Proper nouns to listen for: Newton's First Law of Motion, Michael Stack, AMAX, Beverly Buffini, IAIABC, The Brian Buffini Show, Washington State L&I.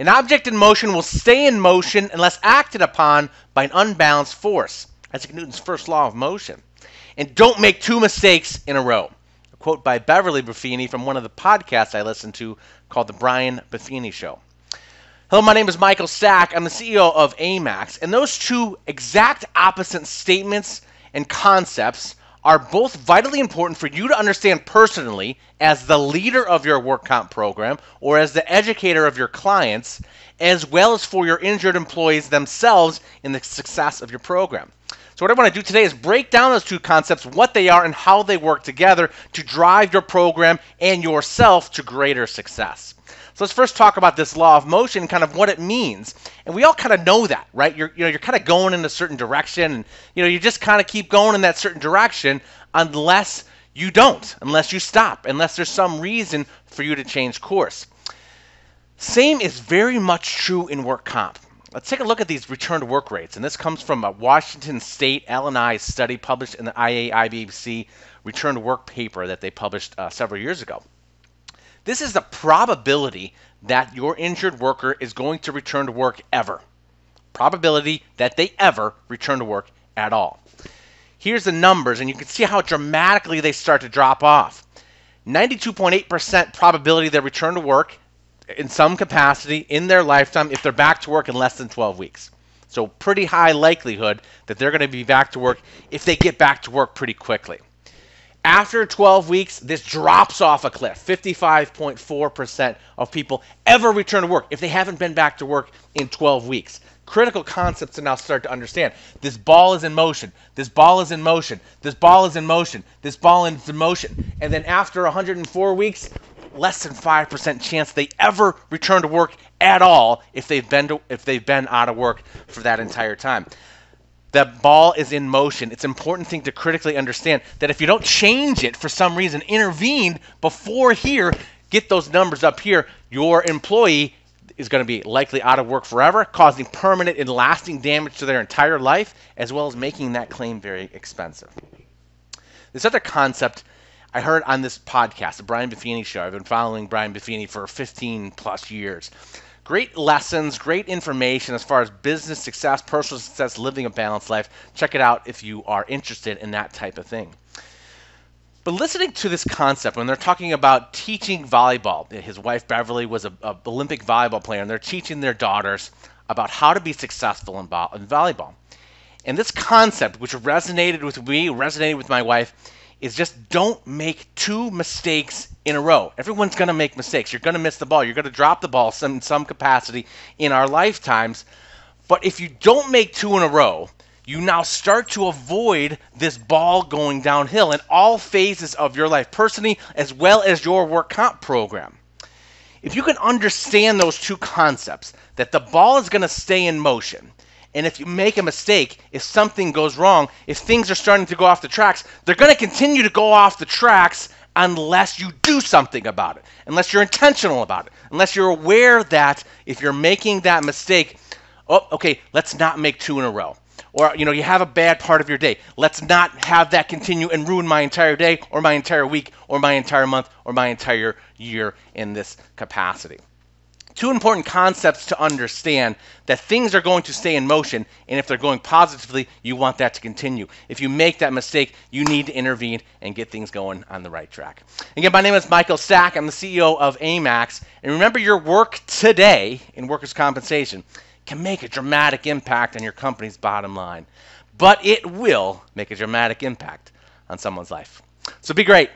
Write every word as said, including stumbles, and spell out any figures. An object in motion will stay in motion unless acted upon by an unbalanced force. That's like Newton's first law of motion. And don't make two mistakes in a row. A quote by Beverly Buffini from one of the podcasts I listen to called The Brian Buffini Show. Hello, my name is Michael Stack. I'm the C E O of AMAX. And those two exact opposite statements and concepts are both vitally important for you to understand personally as the leader of your work comp program or as the educator of your clients, as well as for your injured employees themselves in the success of your program. So what I want to do today is break down those two concepts, what they are and how they work together to drive your program and yourself to greater success. So let's first talk about this law of motion, kind of what it means. And we all kind of know that, right? You're, you know, you're kind of going in a certain direction, and you know, you just kind of keep going in that certain direction unless you don't, unless you stop, unless there's some reason for you to change course. Same is very much true in work comp. Let's take a look at these return to work rates. And this comes from a Washington State L and I study published in the I A I A B C return to work paper that they published uh, several years ago. This is the probability that your injured worker is going to return to work ever. Probability that they ever return to work at all. Here's the numbers, and you can see how dramatically they start to drop off. ninety-two point eight percent probability they return to work in some capacity in their lifetime if they're back to work in less than twelve weeks. So pretty high likelihood that they're going to be back to work if they get back to work pretty quickly. After twelve weeks, this drops off a cliff. fifty-five point four percent of people ever return to work if they haven't been back to work in twelve weeks. Critical concepts to now start to understand. This ball is in motion. This ball is in motion. This ball is in motion. This ball is in motion. And then after one hundred four weeks, less than five percent chance they ever return to work at all if they've been to, if they've been out of work for that entire time. That ball is in motion. It's an important thing to critically understand that if you don't change it for some reason, intervene before here, get those numbers up here, your employee is going to be likely out of work forever, causing permanent and lasting damage to their entire life, as well as making that claim very expensive. This other concept I heard on this podcast, the Brian Buffini Show. I've been following Brian Buffini for fifteen plus years. Great lessons, great information as far as business success, personal success, living a balanced life. Check it out if you are interested in that type of thing. But listening to this concept, when they're talking about teaching volleyball, his wife Beverly was an Olympic volleyball player, and they're teaching their daughters about how to be successful in, vo in volleyball. And this concept, which resonated with me, resonated with my wife, is just don't make two mistakes in a row. Everyone's going to make mistakes. You're going to miss the ball. You're going to drop the ball some, in some capacity in our lifetimes. But if you don't make two in a row, you now start to avoid this ball going downhill in all phases of your life, personally as well as your work comp program. If you can understand those two concepts, that the ball is going to stay in motion, and if you make a mistake, if something goes wrong, if things are starting to go off the tracks, they're going to continue to go off the tracks unless you do something about it, unless you're intentional about it, unless you're aware that if you're making that mistake, oh, okay, let's not make two in a row. Or, you know, you have a bad part of your day. Let's not have that continue and ruin my entire day or my entire week or my entire month or my entire year in this capacity. Two important concepts to understand, that things are going to stay in motion, and if they're going positively, you want that to continue. If you make that mistake, you need to intervene and get things going on the right track. Again, my name is Michael Stack. I'm the C E O of AMAX. And remember, your work today in workers' compensation can make a dramatic impact on your company's bottom line, but it will make a dramatic impact on someone's life. So be great.